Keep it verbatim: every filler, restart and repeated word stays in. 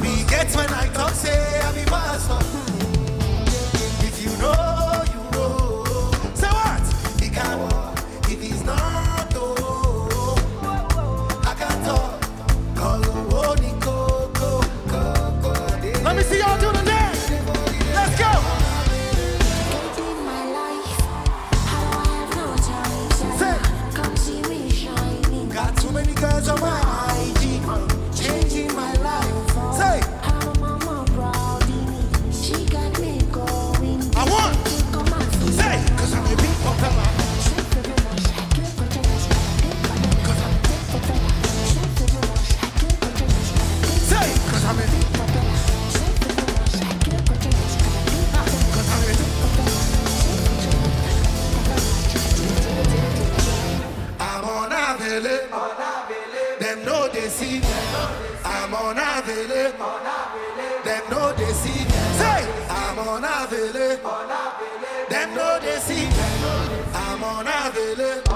I be get when I talk, say I be pastor. If you know, you know. Say what? He can walk, if he's not, oh. I can talk. Call the go, go, go, go. Let me see y'all do the dance. Let's go. Say. Got too many girls on my I G, changing my life. Say. How mama proud of me, she got me going. I want. Say, 'cause I'm a big popular. 'Cause I'm a big popular. I'm on a belly. Them know they see. I'm on a vele, them know they see. Say, I'm on a vele, them know they see. I'm on a vele.